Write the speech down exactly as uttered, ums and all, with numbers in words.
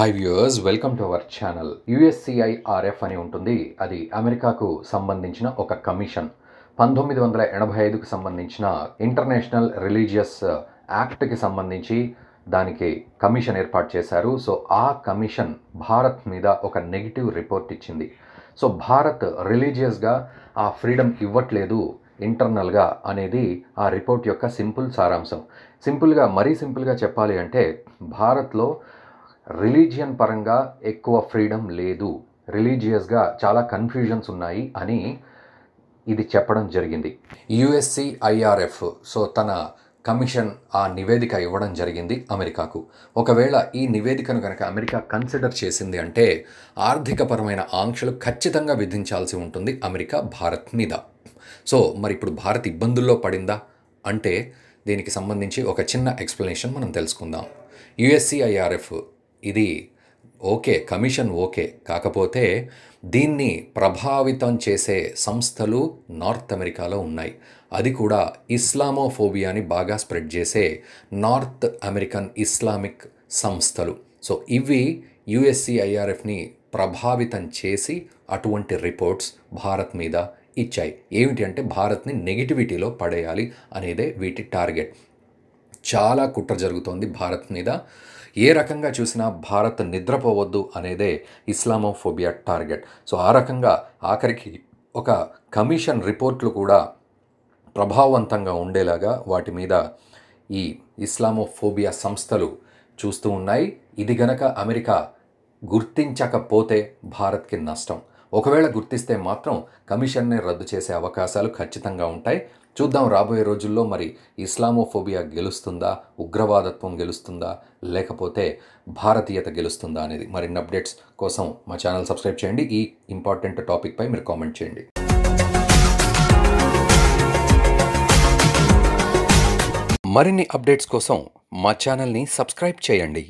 high viewers welcome to our channel U S C I R F అని ఉంటుంది అది అమెరికాకు సంబంధించిన ఒక కమిషన్ పంతొమ్మిది వందల ఎనభై ఐదు కు సంబంధించిన ఇంటర్నేషనల్ రిలీజియస్ యాక్ట్ కి సంబంధించి దానికి కమిషన్ ఏర్పాటు చేశారు సో ఆ కమిషన్ భారత్ మీద ఒక నెగటివ్ రిపోర్ట్ ఇచ్చింది సో భారత్ రిలీజియస్ గా ఆ ఫ్రీడమ్ ఇవ్వట్లేదు ఇంటర్నల్ గా అనేది ఆ రిపోర్ట్ యొక్క సింపుల్ సారాంశం సింపుల్ గా మరీ సింపుల్ గా చెప్పాలి అంటే భారత్ లో रिलीजियन परंगा एक्कुवा फ्रीडम लेदु रिलीजियस गा चाला कन्फ्यूजन्स उन्नाई अनि इदी चेप्पडं जरिगिंदी U S C I R F so तन कमीशन आ निवेदिक इव्वडं जरिगिंदी अमेरिकाकु ओकवेळ ई निवेदिकनु गनक अमेरिका कन्सिडर चेसिंदी अंटे आर्थिकपरमैन आंक्षलु खच्चितंगा विधिंचाल्सि उंटुंदी अमेरिका भारत मीद सो मरि इप्पुडु भारत इब्बंदुल्लो पडिंदा अंटे दीनिकि संबंधिंचि ओक चिन्न एक्सप्लनेशन मनं तेलुसुकुंदां U S C I R F ఇది ఓకే కమిషన్ ఓకే కాకపోతే దీన్ని ప్రభావితం చేసే సంస్థలు నార్త్ అమెరికాలో ఉన్నాయి అది కూడా ఇస్లామోఫోబియాని బాగా స్ప్రెడ్ చేసే నార్త్ అమెరికన్ ఇస్లామిక్ సంస్థలు సో ఇవి U S C I R F ని ప్రభావితం చేసి అటువంటి రిపోర్ట్స్ భారత్ మీద ఇచ్చాయి ఏంటి అంటే భారత్ ని నెగటివిటీలో పడేయాలి అనేదే వీటి టార్గెట్ చాలా కుట్ర జరుగుతోంది భారత్ మీద ఏ రకంగా చూసినా భారత్ నిద్రపోవద్దు అనేదే ఇస్లామోఫోబియా టార్గెట్ సో ఆ రకంగా ఆఖరికి ఒక కమిషన్ రిపోర్ట్లు కూడా ప్రభావవంతంగా ఉండేలాగా వాటి మీద ఈ ఇస్లామోఫోబియా సంస్థలు చూస్తూ ఉన్నాయి ఇది గనక అమెరికా గుర్తించకపోతే భారత్కి నష్టం ఒకవేళ గుర్తిస్తే మాత్రం కమిషన్ ని రద్దు చేసే అవకాశాలు ఖచ్చితంగా ఉంటాయి చూద్దాం రాబోయే రోజుల్లో మరి ఇస్లామోఫోబియా గెలుస్తుందా ఉగ్రవాదత్వం గెలుస్తుందా లేకపోతే భారతీయత గెలుస్తుందా అనేది మరిన్ని అప్డేట్స్ కోసం మా ఛానల్ సబ్స్క్రైబ్ చేయండి ఈ ఇంపార్టెంట్ టాపిక్ పై మీరు కామెంట్ చేయండి మరిన్ని అప్డేట్స్ కోసం మా ఛానల్ ని సబ్స్క్రైబ్ చేయండి